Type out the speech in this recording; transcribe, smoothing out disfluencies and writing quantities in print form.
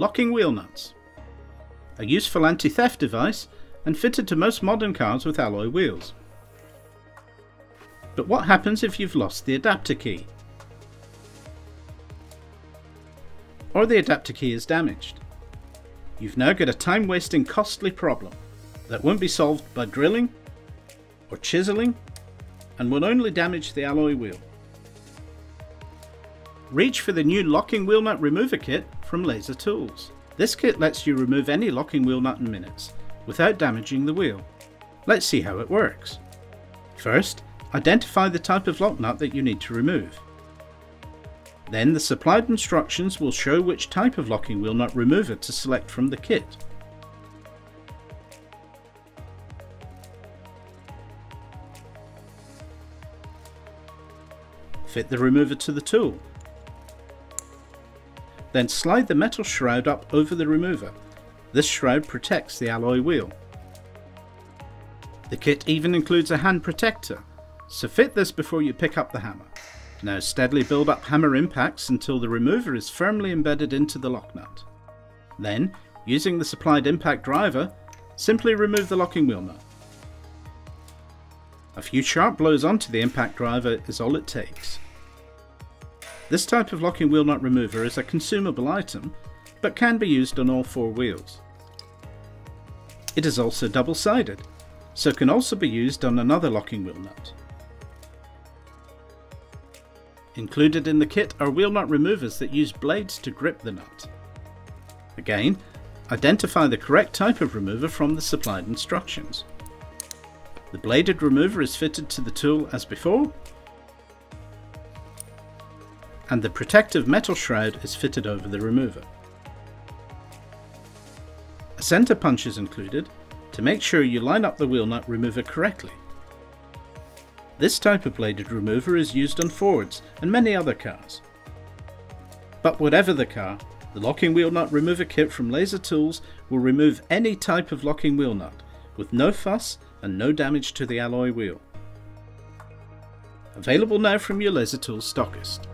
locking wheel nuts. A useful anti-theft device and fitted to most modern cars with alloy wheels. But what happens if you've lost the adapter key? Or the adapter key is damaged? You've now got a time-wasting, costly problem that won't be solved by drilling or chiseling and will only damage the alloy wheel. Reach for the new locking wheel nut remover kit from Laser Tools. This kit lets you remove any locking wheel nut in minutes without damaging the wheel. Let's see how it works. First, identify the type of lock nut that you need to remove. Then the supplied instructions will show which type of locking wheel nut remover to select from the kit. Fit the remover to the tool. Then slide the metal shroud up over the remover. This shroud protects the alloy wheel. The kit even includes a hand protector, so fit this before you pick up the hammer. Now steadily build up hammer impacts until the remover is firmly embedded into the lock nut. Then, using the supplied impact driver, simply remove the locking wheel nut. A few sharp blows onto the impact driver is all it takes. This type of locking wheel nut remover is a consumable item, but can be used on all four wheels. It is also double-sided, so can also be used on another locking wheel nut. Included in the kit are wheel nut removers that use blades to grip the nut. Again, identify the correct type of remover from the supplied instructions. The bladed remover is fitted to the tool as before, and the protective metal shroud is fitted over the remover. A center punch is included to make sure you line up the wheel nut remover correctly. This type of bladed remover is used on Fords and many other cars. But whatever the car, the locking wheel nut remover kit from Laser Tools will remove any type of locking wheel nut with no fuss and no damage to the alloy wheel. Available now from your Laser Tools stockist.